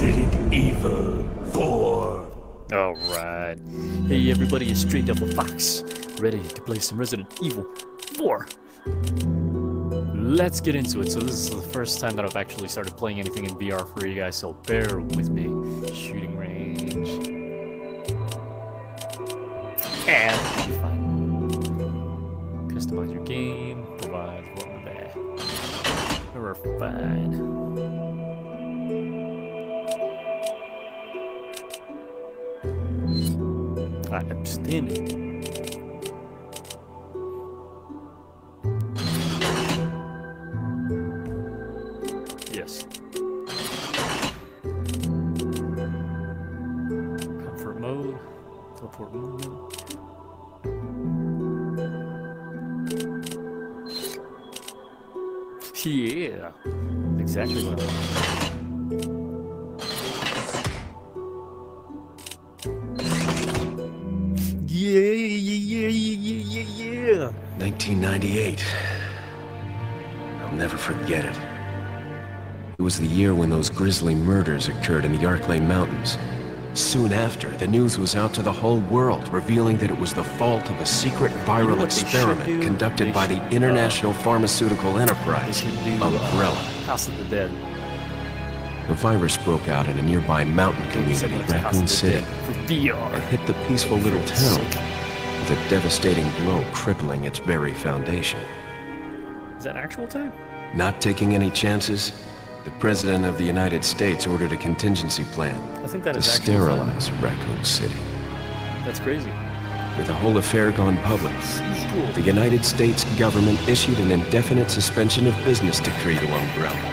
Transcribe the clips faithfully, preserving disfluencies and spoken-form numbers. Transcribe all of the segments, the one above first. Resident Evil four. Alright. Hey everybody, it's StrayDevilFox, ready to play some Resident Evil four. Let's get into it. So this is the first time that I've actually started playing anything in V R for you guys, so bear with me. Shooting range. And fine. Customize your game. Provide what we're there. We're fine. I understand it. Yes. Comfort mode. Teleport movement. Yeah. Exactly what I want. Yeah, yeah, yeah, yeah, yeah, yeah. nineteen ninety-eight. I'll never forget it. It was the year when those grisly murders occurred in the Arklay Mountains. Soon after, the news was out to the whole world, revealing that it was the fault of a secret viral experiment conducted by the international pharmaceutical enterprise, Umbrella. House of the Dead. The virus broke out in a nearby mountain community, Raccoon City, and hit the peaceful little town with a devastating blow crippling its very foundation. Is that actual time? Not taking any chances, the President of the United States ordered a contingency plan I think that to is sterilize time. Raccoon City. That's crazy. With the whole affair gone public, cool. The United States government issued an indefinite suspension of business decree to Umbrella.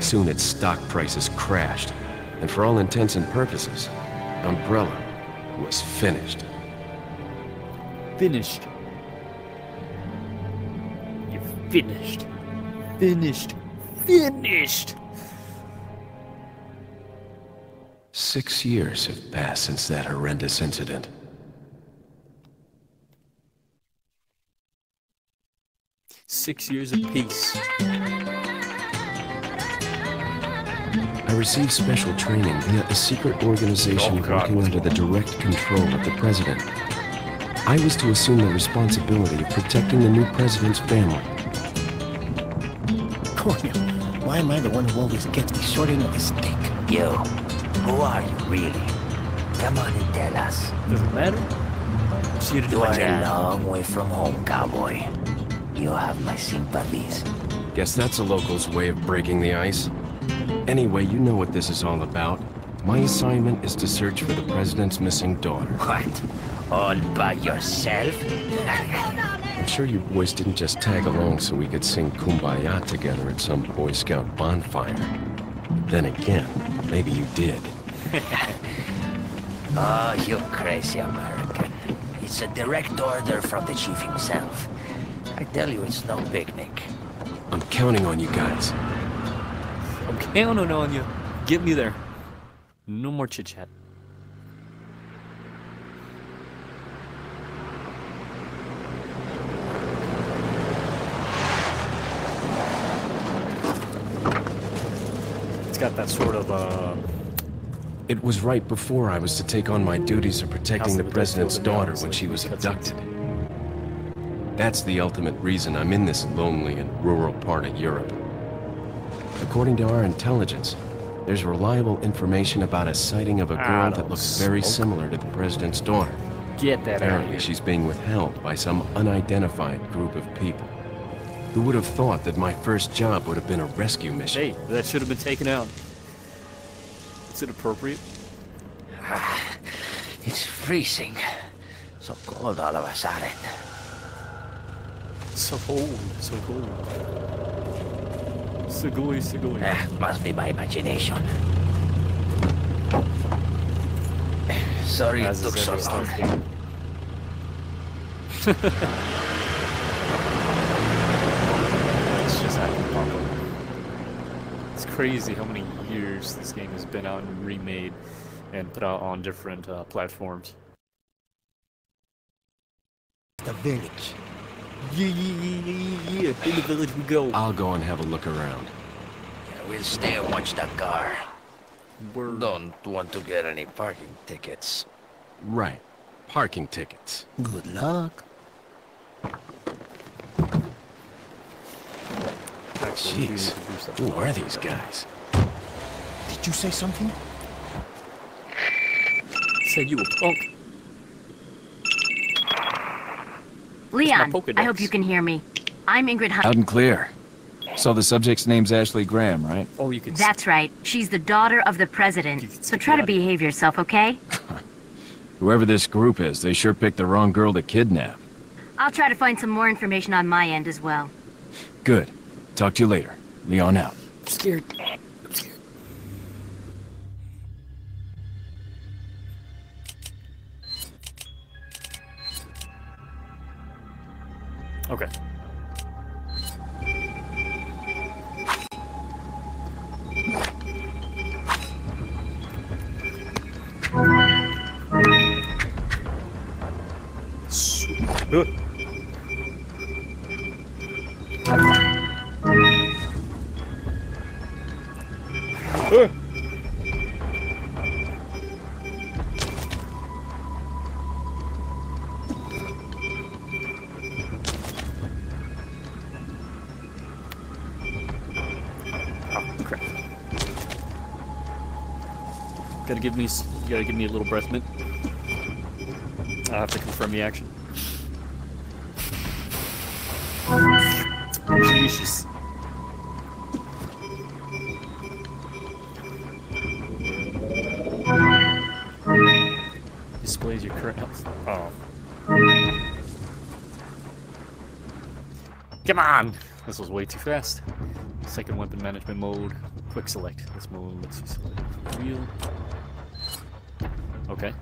Soon its stock prices crashed, and for all intents and purposes, Umbrella was finished. Finished. You're finished. Finished. Finished! Six years have passed since that horrendous incident. Six years of peace. I received special training via a secret organization oh, working under the direct control of the president. I was to assume the responsibility of protecting the new president's family. Cornel, why am I the one who always gets the short end of the stick? Yo, who are you really? Come on and tell us. Doesn't matter. You are a long way from home, cowboy. You have my sympathies. Guess that's a local's way of breaking the ice. Anyway, you know what this is all about. My assignment is to search for the president's missing daughter. What? All by yourself? I'm sure you boys didn't just tag along so we could sing Kumbaya together at some Boy Scout bonfire. Then again, maybe you did. Oh, you crazy American. It's a direct order from the chief himself. I tell you, it's no picnic. I'm counting on you guys. I'm counting on you. Get me there. No more chit chat. It's got that sort of, uh... It was right before I was to take on my duties of protecting the president's daughter when she was abducted. That's the ultimate reason I'm in this lonely and rural part of Europe. According to our intelligence, there's reliable information about a sighting of a girl that looks smoke. very similar to the president's daughter. Get that Apparently, out of here. She's being withheld by some unidentified group of people. Who would have thought that my first job would have been a rescue mission? Hey, that should have been taken out. Is it appropriate? Ah, it's freezing. So cold all of a sudden. So cold, so cold. Segui, segui. Eh, must be my imagination. Sorry As it took so long. It's just It's crazy how many years this game has been out and remade and put out on different uh, platforms. The village. Yeah, yeah, yeah, yeah, yeah. In the village we go. I'll go and have a look around. Yeah, we'll stay and watch that car. We're... Don't want to get any parking tickets. Right. Parking tickets. Good luck. Jeez. Who are these guys? Did you say something? Said you were punk. Leon, I hope you can hear me. I'm Ingrid Hunt. Loud and clear. So the subject's name's Ashley Graham, right? Oh, you can. That's right. She's the daughter of the president. So try to behave yourself, okay? Whoever this group is, they sure picked the wrong girl to kidnap. I'll try to find some more information on my end as well. Good. Talk to you later. Leon out. I'm scared. I'm scared. Okay. Good. Uh. Oh, crap. Gotta give me, you gotta give me a little breath mint. I'll have to confirm the action. Jesus. Displays your current health. Oh. Come on! This was way too fast. Second weapon management mode. Quick select. This mode lets you select the wheel. Okay.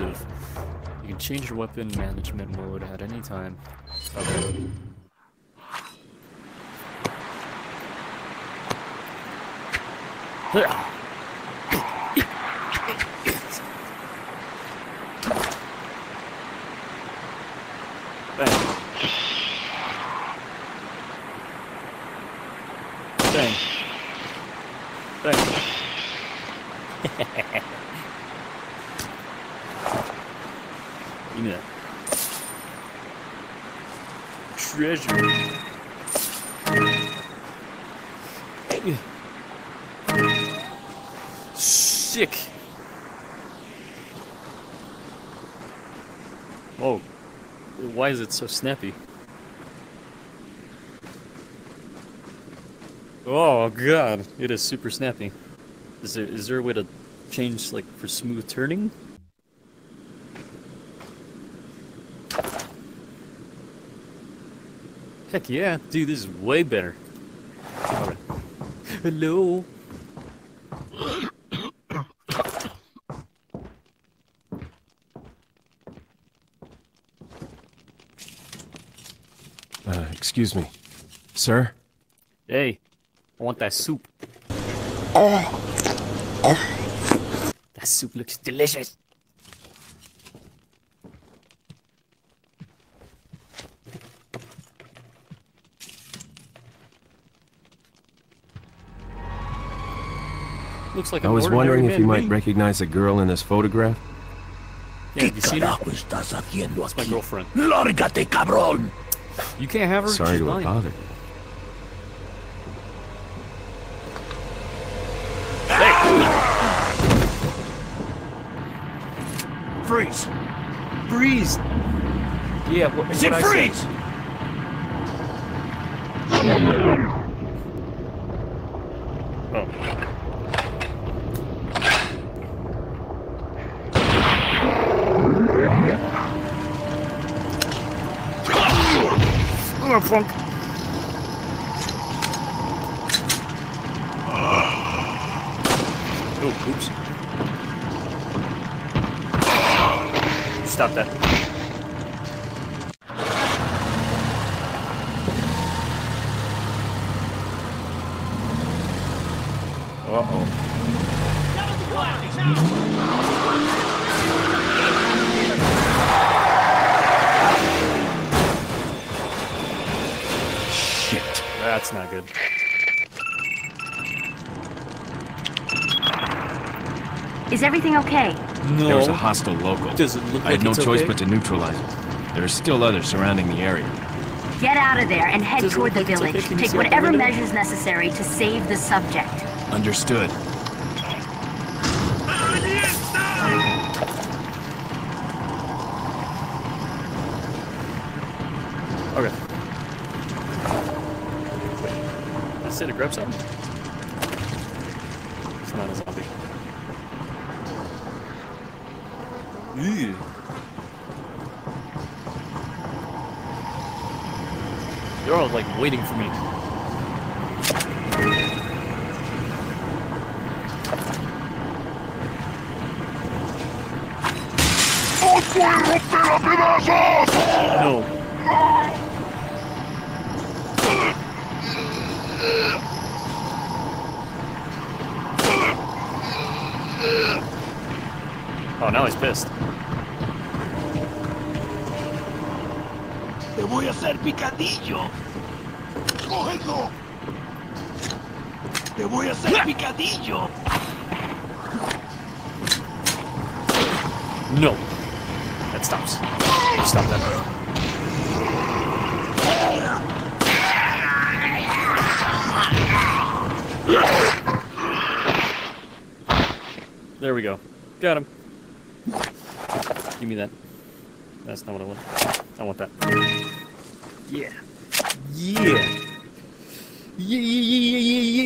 You can change your weapon management mode at any time. Okay. Bang. Bang. Bang. Yeah. Treasure. Sick. Oh, why is it so snappy? Oh God, it is super snappy. Is there is there a way to change like for smooth turning? Heck yeah, dude, this is way better. Right. Hello. Uh, excuse me, sir. Hey, I want that soup. Oh, oh. That soup looks delicious. Looks like I was wondering if you might recognize a girl in this photograph. Yeah, have you seen her? That's my girlfriend. Lárgate, cabrón! You can't have her. Sorry to have bothered you. Hey! freeze. Freeze. Yeah, what, is what it freeze? Oh. Funk. Oh, oops. Stop that. Uh-oh. That's not good. Is everything okay? No. There was a hostile local. Does it look I had like no it's choice okay? but to neutralize it. There are still others surrounding the area. Get out of there and head Does toward the village. Okay? Take whatever measures necessary to save the subject. Understood. To grab something? It's not a zombie. Ew. They're all like waiting for me. No. Oh, now he's pissed. Te voy a hacer picadillo. Cógelo. Te voy a hacer picadillo. No. That stops. Stop that. There we go. Got him. Give me that. That's not what I want. I want that. Yeah. Yeah. Yeah, yeah, yeah, yeah, yeah.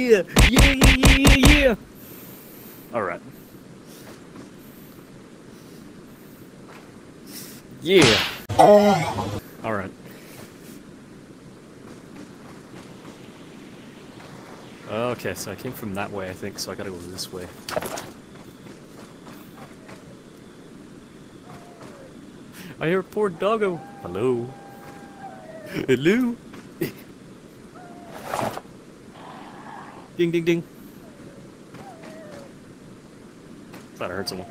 Yeah, yeah, yeah, yeah, yeah. All right. Yeah. Oh. All right. Okay, so I came from that way, I think, so I gotta go this way. I hear a poor doggo. Hello. Hello. Ding, ding, ding. Thought I heard someone.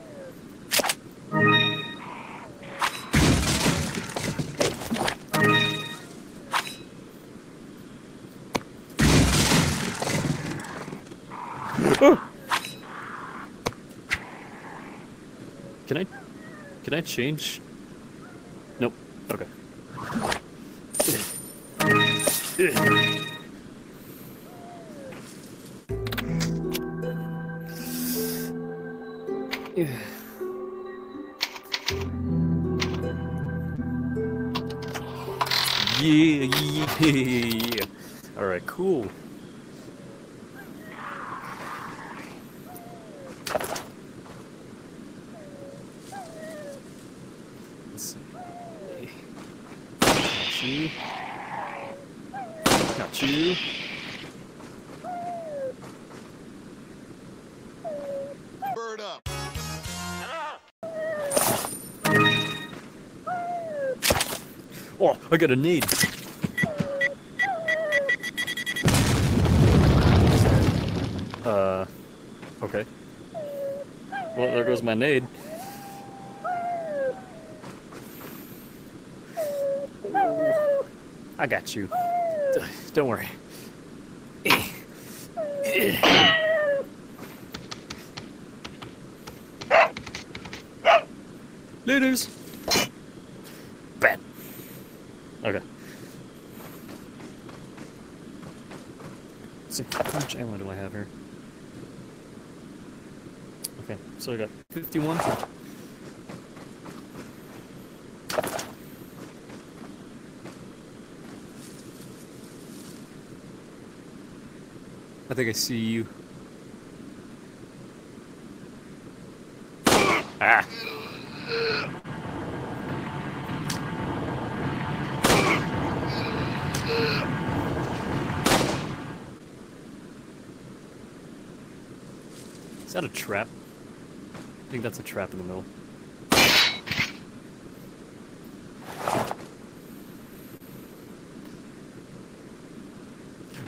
Oh. Can I? Can I change? Nope. Okay. Yeah, yeah. All right, cool. Got you. Bird up. Oh, I got a need. Uh, okay. Well, there goes my nade. I got you. Don't worry. Looters. Bad. Okay. Let's see, how much ammo do I have here? Okay, so I got fifty-one. I think I see you. Ah. Is that a trap? I think that's a trap in the middle.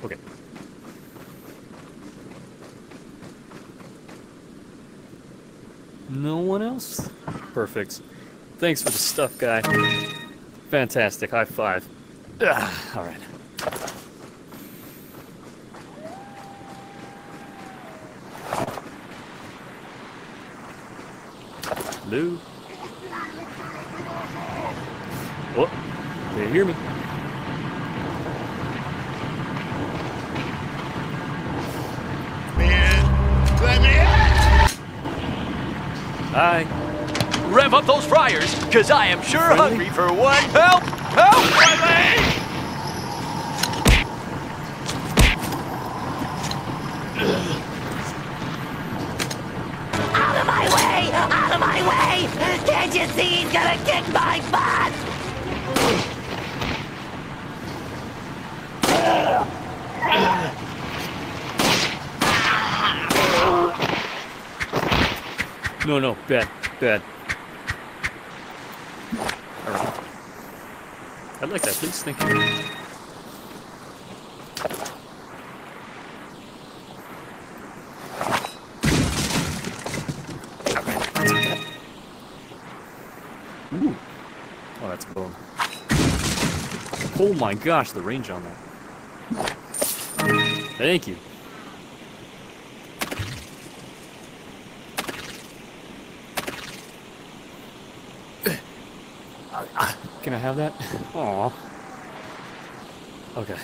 Okay. No one else? Perfect. Thanks for the stuff, guy. Fantastic. High five. Ugh. All right. Hello? Oh, they hear me. Hi. Rev up those fryers, because I am sure really? hungry for one. Help! Help! Out of my way! Out of my way! Can't you see he's gonna kick my butt? No, no, bad, bad. All right. I'd like that, please. Thank you. Ooh. Oh, that's a bone. Oh my gosh, the range on that. Thank you. Can I have that? Aw. Okay.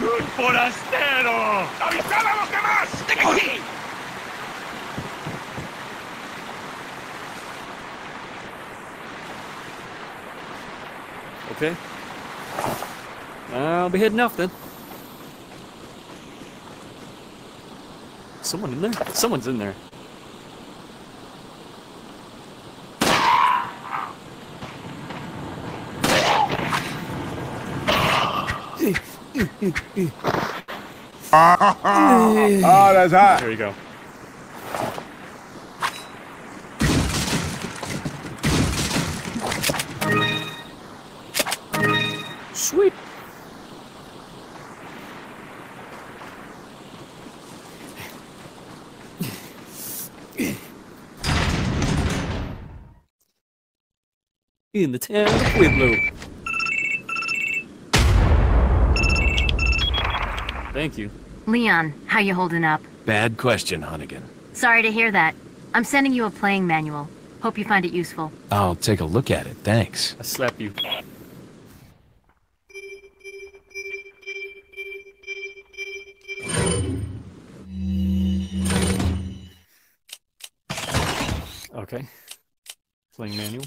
Good forastero! ¡Avisame a los demás! ¡Stick aquí! Okay. I'll be heading off then. Someone in there? Someone's in there. Oh, that's hot. There you go. Sweet. In the town of Pueblo. Thank you. Leon, how you holding up? Bad question, Hunnigan. Sorry to hear that. I'm sending you a playing manual. Hope you find it useful. I'll take a look at it, thanks. I'll slap you. Okay. Playing manual.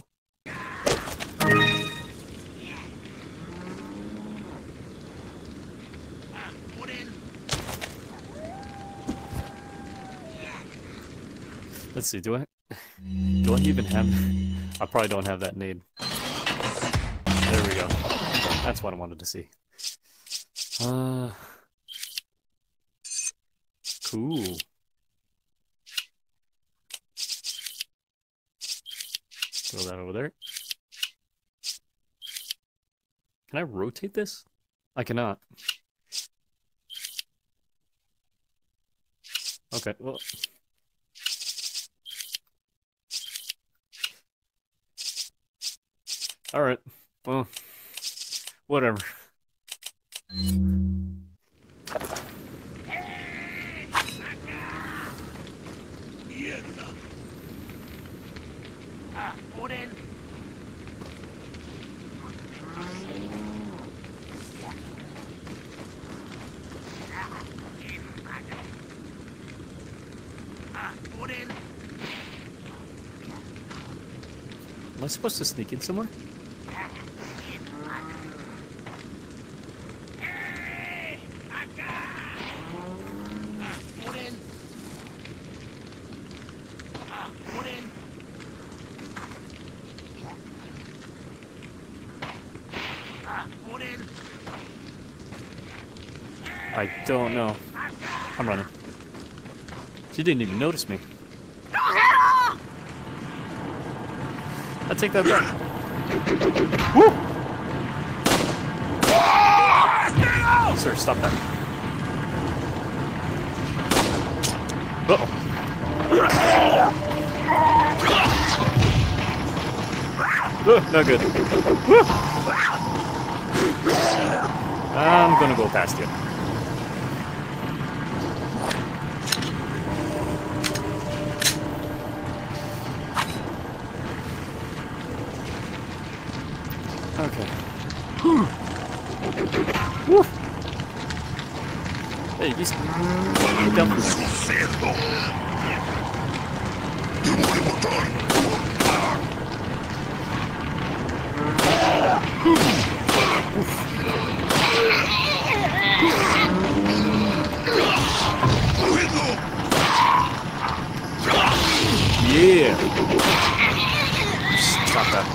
Let's see, do I do I even have I probably don't have that need. There we go. That's what I wanted to see. Uh cool. Throw that over there. Can I rotate this? I cannot. Okay, well. All right. Well, whatever. Am I supposed to sneak in somewhere? I don't know. I'm running. She didn't even notice me. I take that back. Woo! Oh, sir, stop that. Uh-oh. Uh, not good. Uh, I'm gonna go past you. Okay. Woo. Hey, this dump is certo. Yeah. Stop that.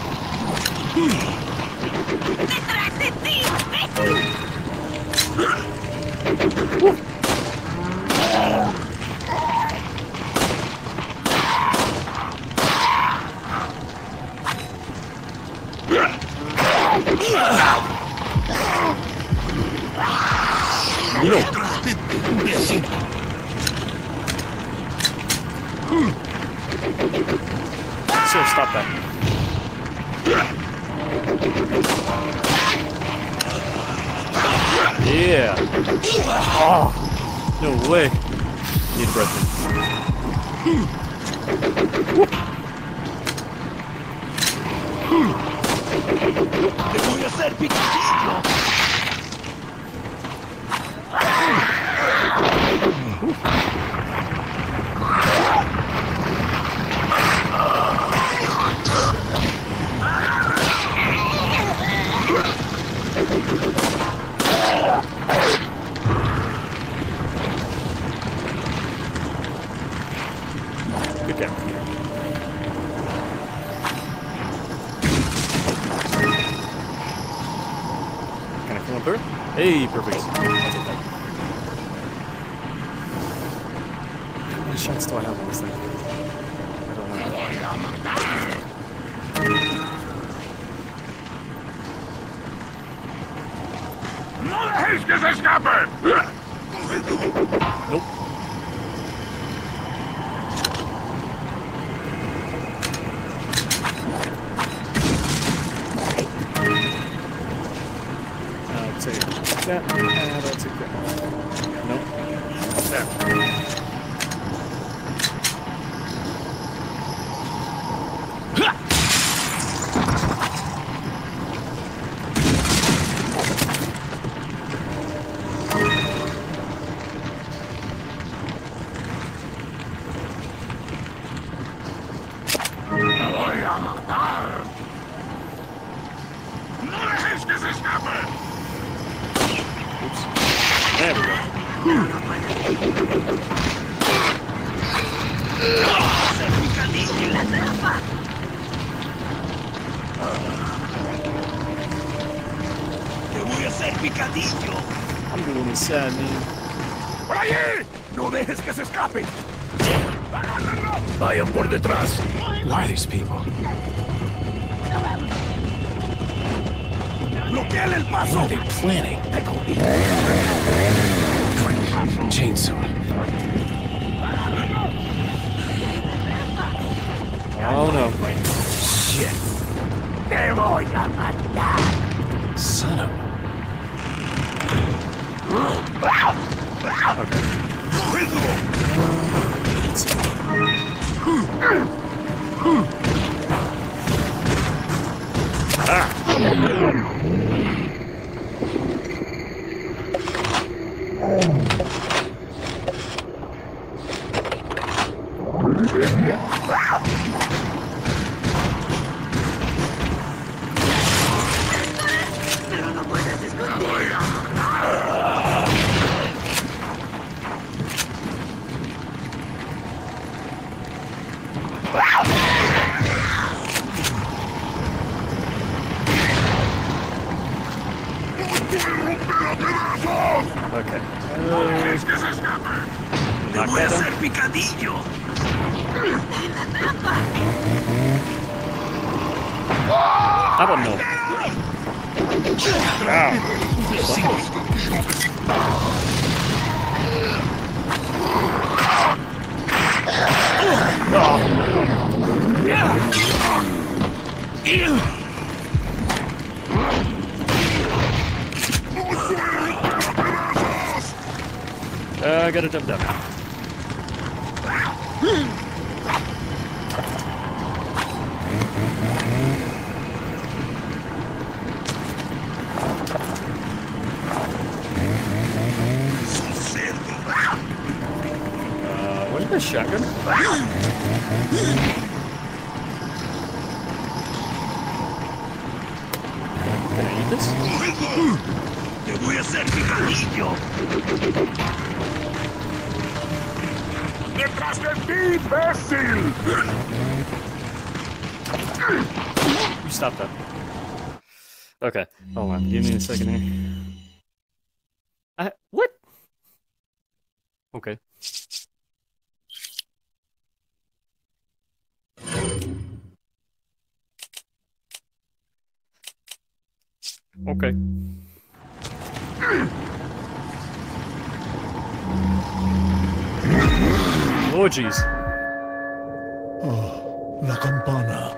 Hey, perfect. How many shots do I have on this thing? I don't know. Nope. That, uh, that's a good one. Nope. There. Why are these people? What are they planning? Chainsaw. Oh no. Shit. Son of a... Okay. Okay. Uh, voy a hacer picadillo. I don't know. Wow. Uh, I got it dumped up. Uh, where's the shotgun? Can I eat this? Te voy a hacer picadillo. ¡Detrás de ti, imbécil! You stopped that. Okay, hold on. Give me a second here. I, what? Okay. Okay. Oh, jeez. Oh, la campana.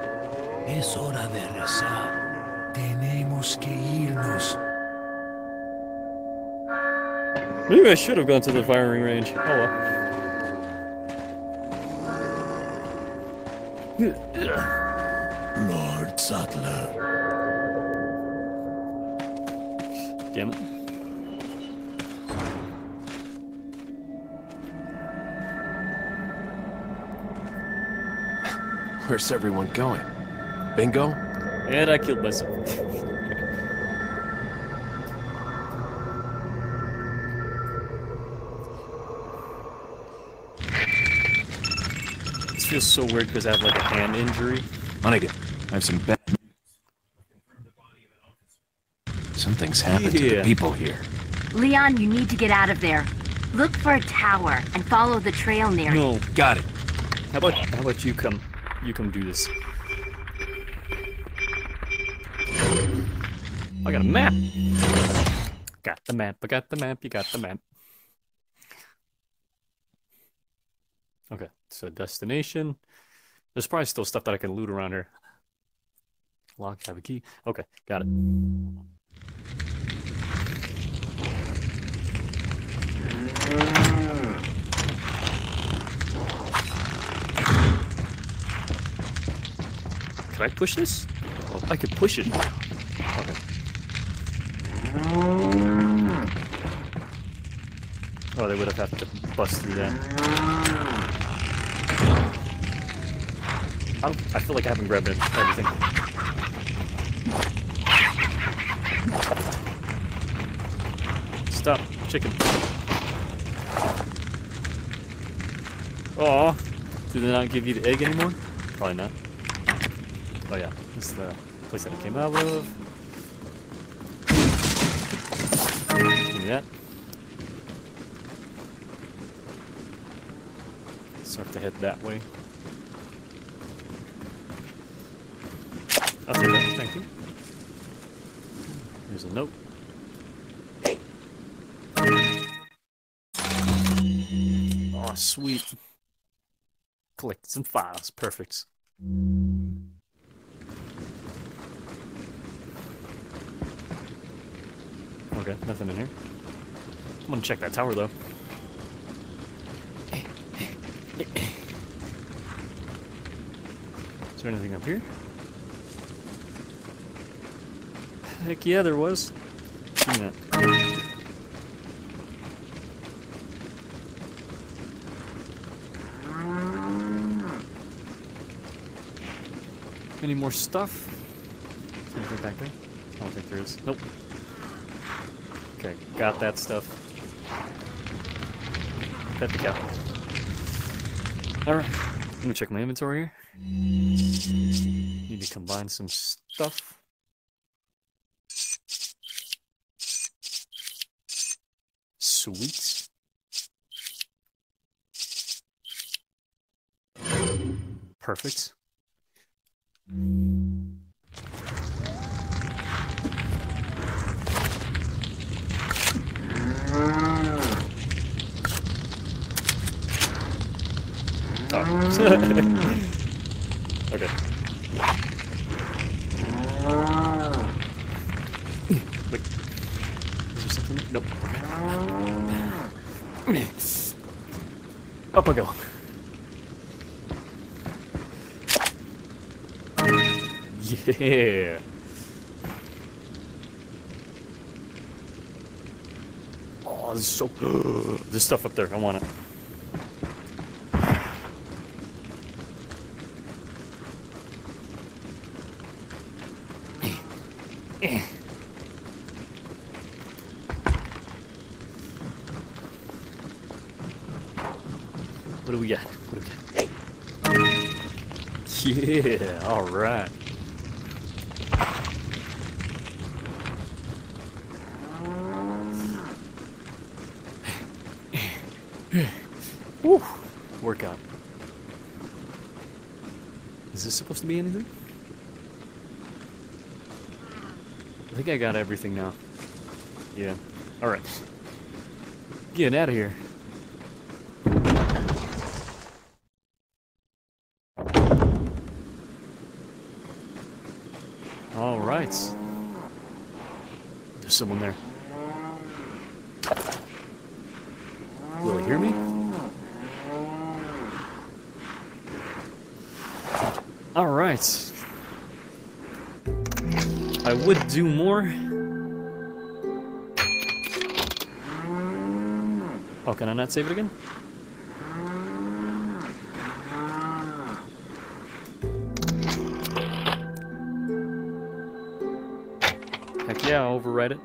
Es hora de rezar. Tenemos que irnos. Maybe I should have gone to the firing range. Oh well. Lord Saddler. Damn it. Where's everyone going? Bingo? And I killed myself. This feels so weird because I have like a hand injury. Hunnigan, I have some bad news. Something's happened yeah. to the people here. Leon, you need to get out of there. Look for a tower and follow the trail near it. No, got it. How about how about you come? You can do this. I got a map. Got the map. I got the map. You got the map. Okay, so destination. There's probably still stuff that I can loot around here. Lock, have a key. Okay, got it. Can I push this? Oh, I could push it. Okay. Oh, they would have had to bust through that. I, I feel like I haven't grabbed everything. Stop, chicken. Oh, do they not give you the egg anymore? Probably not. Oh yeah, this is the place that it came out of. Give me that. So I have to head that way. I'll take that, thank you. Here's a note. Oh sweet. Collect some files, perfect. Okay, nothing in here. I'm gonna check that tower though. Is there anything up here? Heck yeah, there was. Seen that. Any more stuff? Is anything back there? I don't think there is. Nope. Okay, got that stuff. Pet the cow. Alright, let me check my inventory here. Need to combine some stuff. sweets. Perfect. Oh. Okay. Wait. Is there something? Nope. Up I go. Yeah. Oh, this is so good. There's stuff up there. I want it. What do we got? What do we got? Yeah, all right. Woo, workout. Is this supposed to be anything? I think I got everything now. Yeah. All right. Get out of here. All right. There's someone there. Will he hear me? All right. I would do more. Oh, can I not save it again? Heck yeah, I'll override it.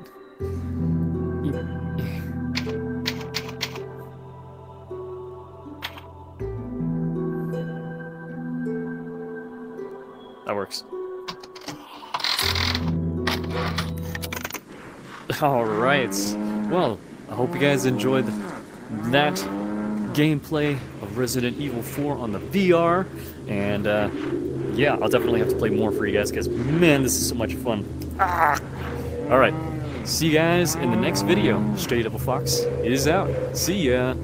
That works. Alright, well, I hope you guys enjoyed that gameplay of Resident Evil four on the V R, and uh, yeah, I'll definitely have to play more for you guys, because man, this is so much fun. Ah! Alright, see you guys in the next video. StrayDevilFox is out. See ya!